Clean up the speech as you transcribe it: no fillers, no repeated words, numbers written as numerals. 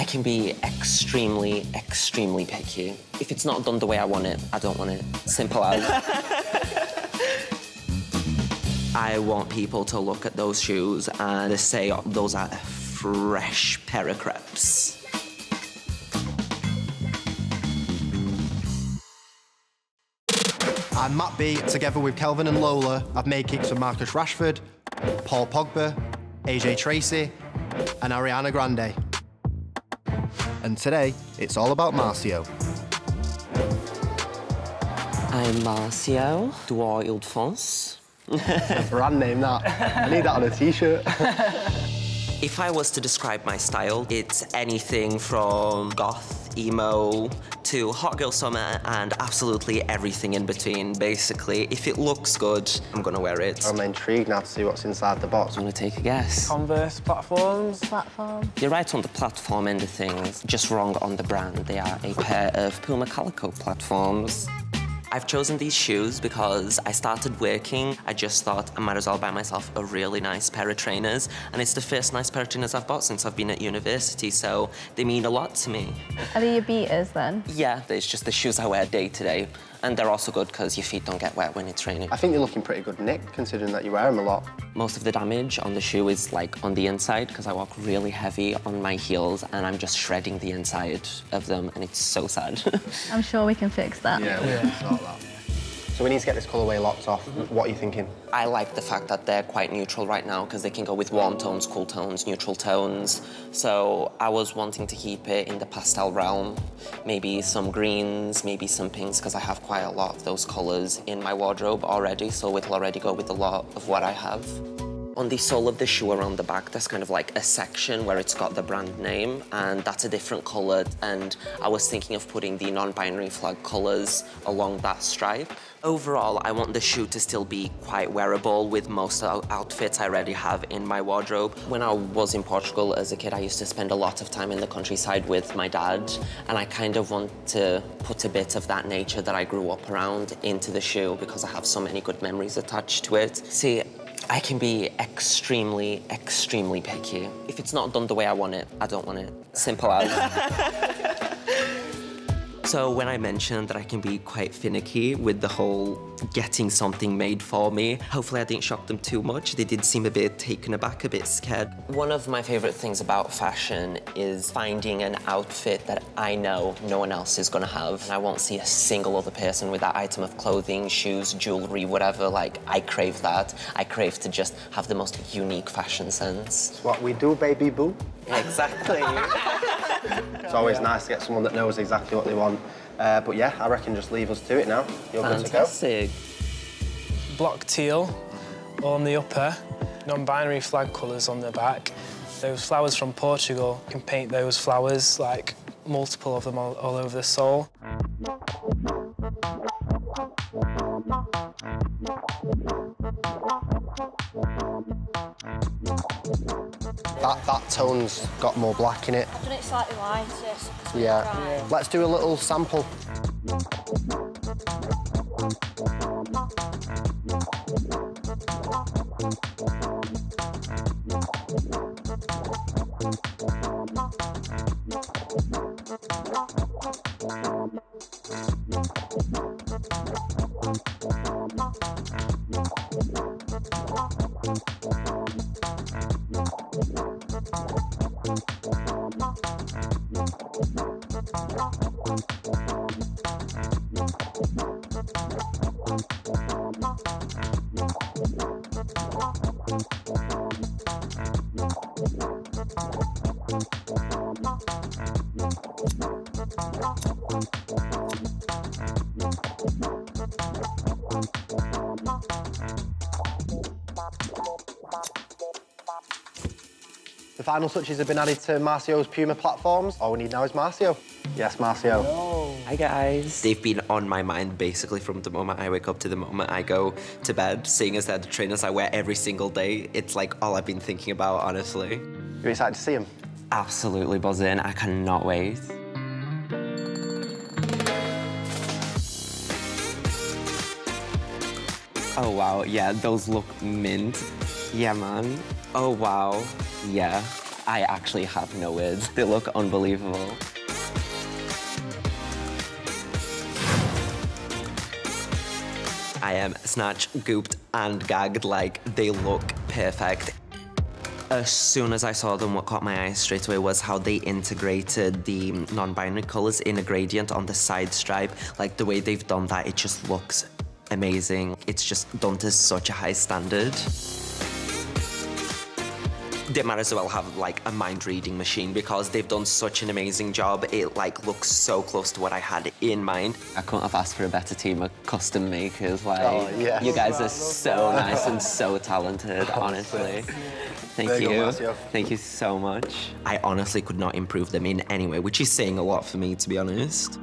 I can be extremely, extremely picky. If it's not done the way I want it, I don't want it. Simple as. I want people to look at those shoes and say, oh, those are a fresh pair of crepes. I'm Matt B. Together with Kelvin and Lola, I've made kicks with Marcus Rashford, Paul Pogba, AJ Tracey, and Ariana Grande. And today, it's all about Marcio. I'm Marcio, Dwar Ile de France. That's a brand name, that. I need that on a T-shirt. If I was to describe my style, it's anything from goth, emo, to hot girl summer, and absolutely everything in between, basically. If it looks good, I'm gonna wear it. I'm intrigued now to see what's inside the box. I'm gonna take a guess. Converse, platforms. Platform. You're right on the platform end of things, just wrong on the brand. They are a pair of Puma Calico platforms. I've chosen these shoes because I started working. I just thought I might as well buy myself a really nice pair of trainers. And it's the first nice pair of trainers I've bought since I've been at university, so they mean a lot to me. Are they your beaters, then? Yeah, it's just the shoes I wear day to day. And they're also good because your feet don't get wet when you're training. I think you're looking pretty good, Nick, considering that you wear them a lot. Most of the damage on the shoe is, like, on the inside because I walk really heavy on my heels and I'm just shredding the inside of them, and it's so sad. I'm sure we can fix that. Yeah, we can sort that. So we need to get this colourway locked off. What are you thinking? I like the fact that they're quite neutral right now because they can go with warm tones, cool tones, neutral tones. So I was wanting to keep it in the pastel realm. Maybe some greens, maybe some pinks, because I have quite a lot of those colours in my wardrobe already, so it'll already go with a lot of what I have. On the sole of the shoe around the back, there's kind of like a section where it's got the brand name, and that's a different colour, and I was thinking of putting the non-binary flag colours along that stripe. Overall, I want the shoe to still be quite wearable with most outfits I already have in my wardrobe. When I was in Portugal as a kid, I used to spend a lot of time in the countryside with my dad, and I kind of want to put a bit of that nature that I grew up around into the shoe because I have so many good memories attached to it. See, I can be extremely, extremely picky. If it's not done the way I want it, I don't want it. Simple as. So when I mentioned that I can be quite finicky with the whole getting something made for me, hopefully I didn't shock them too much. They did seem a bit taken aback, a bit scared. One of my favourite things about fashion is finding an outfit that I know no one else is going to have. And I won't see a single other person with that item of clothing, shoes, jewellery, whatever. Like, I crave that. I crave to just have the most unique fashion sense. It's what we do, baby boo. Exactly. It's always nice to get someone that knows exactly what they want. But yeah, I reckon just leave us to it now. You're Fantastic. Good to go. Block teal on the upper, non-binary flag colours on the back. Those flowers from Portugal, you can paint those flowers, like multiple of them all over the sole. That tone's got more black in it. I've done it slightly lighter. So yeah. Let's do a little sample. The final touches have been added to Marcio's Puma platforms. All we need now is Marcio. Yes, Marcio. Hello. Hi, guys. They've been on my mind, basically, from the moment I wake up to the moment I go to bed, seeing as they're the trainers I wear every single day. It's, like, all I've been thinking about, honestly. You're excited to see them? Absolutely buzzing. I cannot wait. Oh, wow. Yeah, those look mint. Yeah, man. Oh, wow. Yeah, I actually have no words. They look unbelievable. I am snatched, gooped, and gagged. Like, they look perfect. As soon as I saw them, what caught my eye straight away was how they integrated the non-binary colours in a gradient on the side stripe. Like, the way they've done that, it just looks amazing. It's just done to such a high standard. They might as well have, like, a mind-reading machine because they've done such an amazing job. It, like, looks so close to what I had in mind. I couldn't have asked for a better team of custom makers. Like, oh, yes. You guys are so nice and so talented, honestly. Thank you. Thank you so much. I honestly could not improve them in any way, which is saying a lot for me, to be honest.